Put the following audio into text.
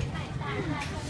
video hấp dẫn.